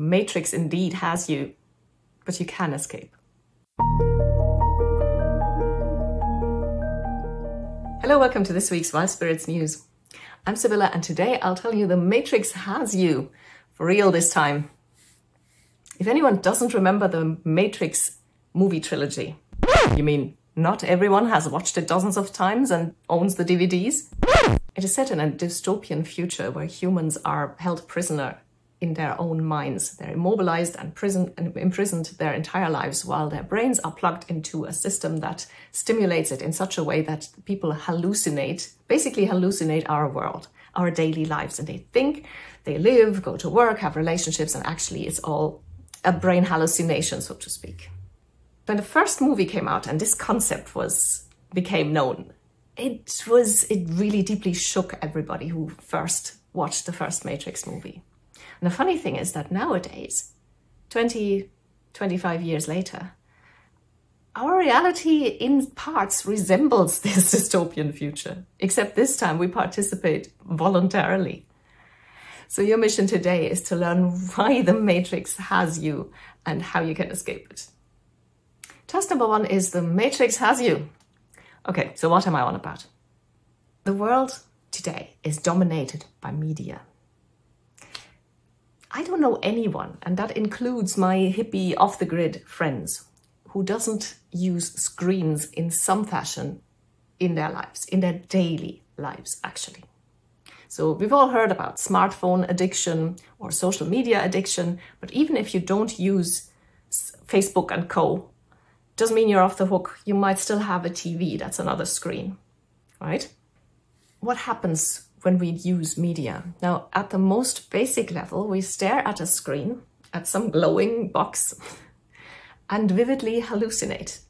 The Matrix indeed has you, but you can escape. Hello, welcome to this week's Wild Spirits News. I'm Sibylla, and today I'll tell you the Matrix has you, for real this time. If anyone doesn't remember the Matrix movie trilogy, you mean not everyone has watched it dozens of times and owns the DVDs? It is set in a dystopian future where humans are held prisoner in their own minds. They're immobilized and imprisoned their entire lives, while their brains are plugged into a system that stimulates it in such a way that people hallucinate, basically hallucinate our world, our daily lives. And they think, they live, go to work, have relationships, and actually it's all a brain hallucination, so to speak. When the first movie came out and this concept became known, it really deeply shook everybody who first watched the first Matrix movie. And the funny thing is that nowadays, 20, 25 years later, our reality in parts resembles this dystopian future, except this time we participate voluntarily. So your mission today is to learn why the Matrix has you and how you can escape it. Task number one is the Matrix has you. Okay, so what am I on about? The world today is dominated by media. I don't know anyone, and that includes my hippie off-the-grid friends, who doesn't use screens in some fashion in their lives, in their daily lives, actually. So we've all heard about smartphone addiction or social media addiction, but even if you don't use Facebook and co, doesn't mean you're off the hook. You might still have a TV, that's another screen, right? What happens when we use media? Now, at the most basic level, we stare at a screen, at some glowing box, and vividly hallucinate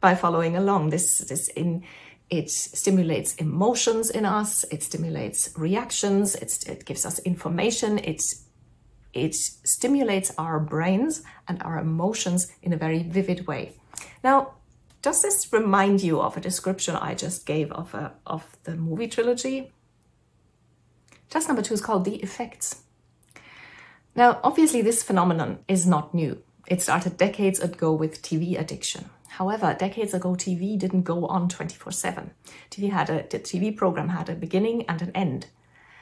by following along. It stimulates emotions in us, it stimulates reactions, it gives us information, it stimulates our brains and our emotions in a very vivid way. Now, does this remind you of a description I just gave of the movie trilogy? Task number two is called the effects. Now, obviously this phenomenon is not new. It started decades ago with TV addiction. However, decades ago, TV didn't go on 24/7. The TV program had a beginning and an end.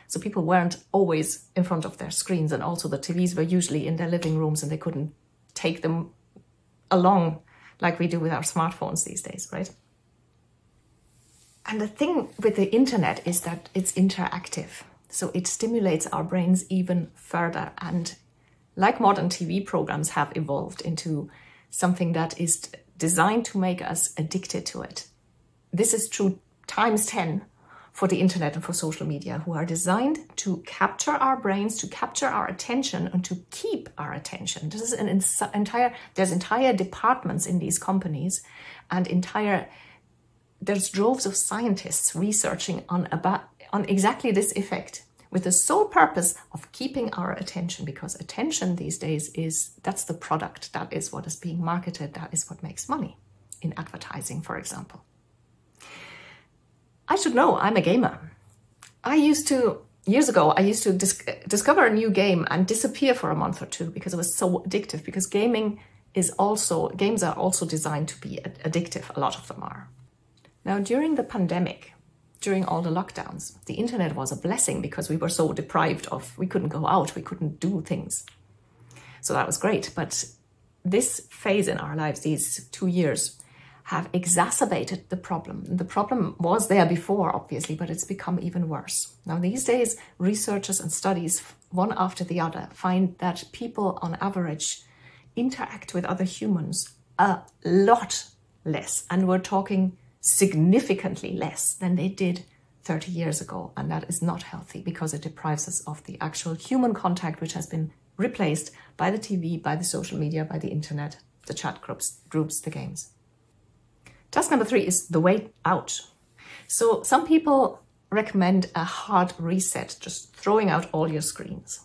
So people weren't always in front of their screens, and also the TVs were usually in their living rooms and they couldn't take them along like we do with our smartphones these days, right? And the thing with the internet is that it's interactive. So it stimulates our brains even further. And like modern TV programs have evolved into something that is designed to make us addicted to it. This is true times 10 for the internet and for social media, who are designed to capture our brains, to capture our attention, and to keep our attention. This is there's entire departments in these companies, and there's droves of scientists researching on exactly this effect, with the sole purpose of keeping our attention, because attention these days that's the product, that is what is being marketed, that is what makes money in advertising, for example. I should know, I'm a gamer. Years ago, I used to discover a new game and disappear for a month or two because it was so addictive, because games are also designed to be addictive, a lot of them are. Now, during the pandemic, during all the lockdowns, the internet was a blessing because we were so deprived of, we couldn't go out, we couldn't do things. So that was great, but this phase in our lives, these 2 years, have exacerbated the problem. The problem was there before, obviously, but it's become even worse. Now, these days, researchers and studies, one after the other, find that people, on average, interact with other humans a lot less. And we're talking significantly less than they did 30 years ago. And that is not healthy, because it deprives us of the actual human contact, which has been replaced by the TV, by the social media, by the internet, the chat groups, the games. Task number three is the way out. So some people recommend a hard reset, just throwing out all your screens.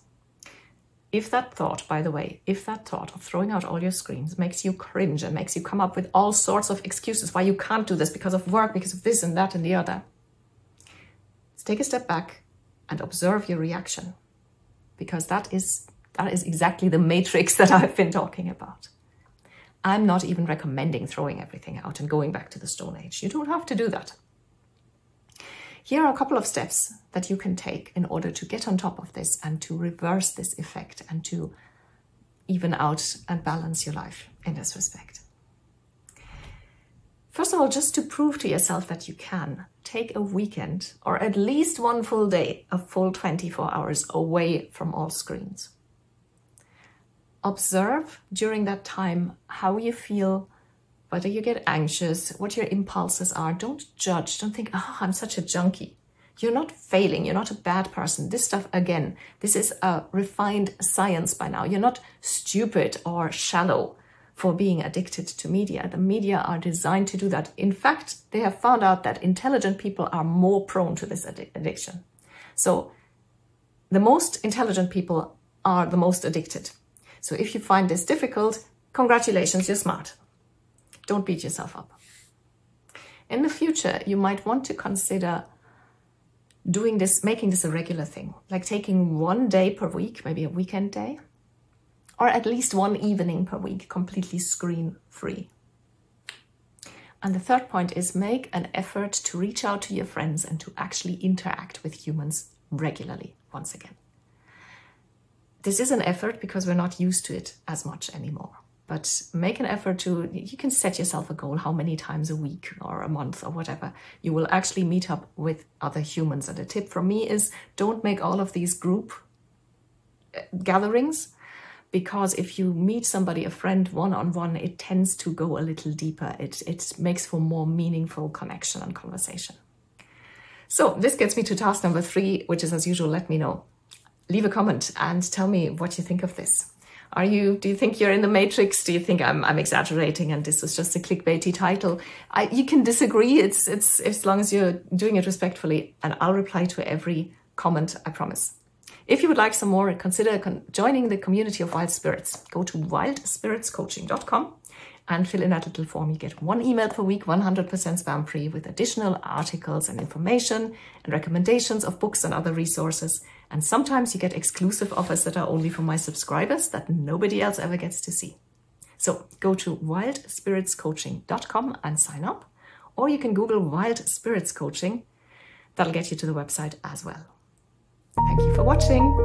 If that thought of throwing out all your screens makes you cringe and makes you come up with all sorts of excuses why you can't do this because of work, because of this and that and the other, take a step back and observe your reaction, because that is That is exactly the matrix that I've been talking about. I'm not even recommending throwing everything out and going back to the Stone Age. You don't have to do that. Here are a couple of steps that you can take in order to get on top of this and to reverse this effect and to even out and balance your life in this respect. First of all, just to prove to yourself that you can, take a weekend or at least one full day, a full 24 hours away from all screens. Observe during that time how you feel, whether you get anxious, what your impulses are. Don't judge. Don't think, oh, I'm such a junkie. You're not failing. You're not a bad person. This stuff, again, this is a refined science by now. You're not stupid or shallow for being addicted to media. The media are designed to do that. In fact, they have found out that intelligent people are more prone to this addiction. So the most intelligent people are the most addicted. So if you find this difficult, congratulations, you're smart. Don't beat yourself up. In the future, you might want to consider doing this, making this a regular thing, like taking one day per week, maybe a weekend day, or at least one evening per week, completely screen-free. And the third point is make an effort to reach out to your friends and to actually interact with humans regularly once again. This is an effort because we're not used to it as much anymore, but make an effort to, you can set yourself a goal, how many times a week or a month or whatever, you will actually meet up with other humans. And a tip from me is don't make all of these group gatherings, because if you meet somebody, a friend, one-on-one, it tends to go a little deeper. It makes for more meaningful connection and conversation. So this gets me to task number 3, which is as usual, let me know. Leave a comment and tell me what you think of this. Do you think you're in the matrix? Do you think I'm exaggerating and this was just a clickbaity title? You can disagree, it's as long as you're doing it respectfully, and I'll reply to every comment, I promise. If you would like some more, consider joining the community of Wild Spirits. Go to wildspiritscoaching.com and fill in that little form. You get one email per week, 100% spam free, with additional articles and information and recommendations of books and other resources. And sometimes you get exclusive offers that are only for my subscribers that nobody else ever gets to see. So go to wildspiritscoaching.com and sign up, or you can Google Wild Spirits Coaching. That'll get you to the website as well. Thank you for watching.